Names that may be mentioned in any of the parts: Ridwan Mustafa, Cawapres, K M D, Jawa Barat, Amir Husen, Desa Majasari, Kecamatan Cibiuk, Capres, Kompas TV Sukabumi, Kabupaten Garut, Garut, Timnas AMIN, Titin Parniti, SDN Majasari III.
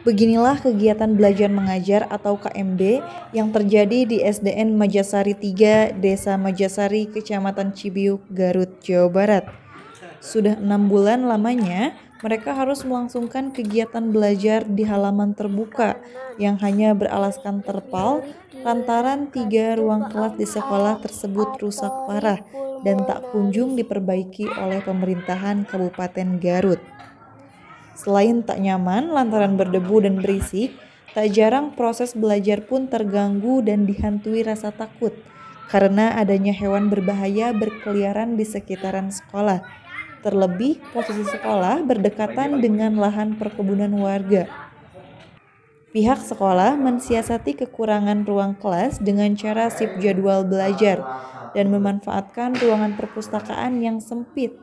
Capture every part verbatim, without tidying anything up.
Beginilah kegiatan belajar mengajar atau K M D yang terjadi di S D N Majasari tiga, Desa Majasari, Kecamatan Cibiuk, Garut, Jawa Barat. Sudah enam bulan lamanya, mereka harus melangsungkan kegiatan belajar di halaman terbuka yang hanya beralaskan terpal lantaran tiga ruang kelas di sekolah tersebut rusak parah dan tak kunjung diperbaiki oleh pemerintahan Kabupaten Garut. Selain tak nyaman lantaran berdebu dan berisik, tak jarang proses belajar pun terganggu dan dihantui rasa takut karena adanya hewan berbahaya berkeliaran di sekitaran sekolah. Terlebih, posisi sekolah berdekatan dengan lahan perkebunan warga. Pihak sekolah mensiasati kekurangan ruang kelas dengan cara sip jadwal belajar dan memanfaatkan ruangan perpustakaan yang sempit.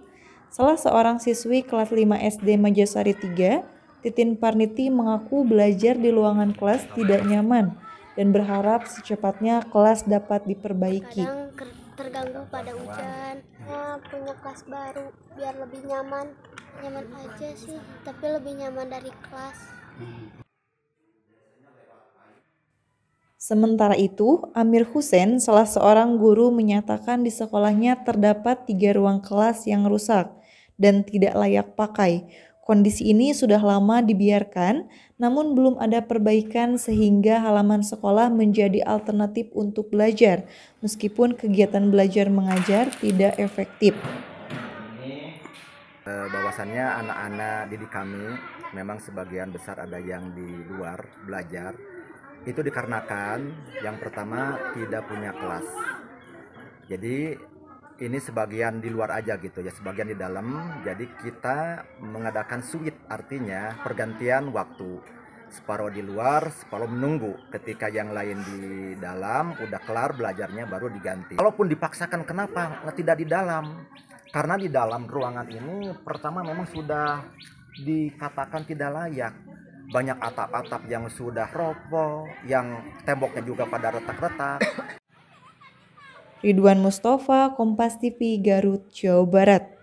Salah seorang siswi kelas lima S D Majasari tiga, Titin Parniti, mengaku belajar di ruangan kelas tidak nyaman dan berharap secepatnya kelas dapat diperbaiki. Kadang terganggu pada hujan, nah, punya kelas baru biar lebih nyaman. Nyaman aja sih, tapi lebih nyaman dari kelas. Sementara itu, Amir Husen, salah seorang guru, menyatakan di sekolahnya terdapat tiga ruang kelas yang rusak dan tidak layak pakai. Kondisi ini sudah lama dibiarkan, namun belum ada perbaikan sehingga halaman sekolah menjadi alternatif untuk belajar, meskipun kegiatan belajar mengajar tidak efektif. Bahwasannya anak-anak didik kami memang sebagian besar ada yang di luar belajar. Itu dikarenakan yang pertama tidak punya kelas. Jadi ini sebagian di luar aja gitu ya, sebagian di dalam. Jadi kita mengadakan suit, artinya pergantian waktu. Separuh di luar, separuh menunggu. Ketika yang lain di dalam, udah kelar belajarnya baru diganti. Walaupun dipaksakan kenapa tidak di dalam. Karena di dalam ruangan ini pertama memang sudah dikatakan tidak layak. Banyak atap-atap yang sudah roboh, yang temboknya juga pada retak-retak. Ridwan Mustafa, Kompas T V, Garut, Jawa Barat.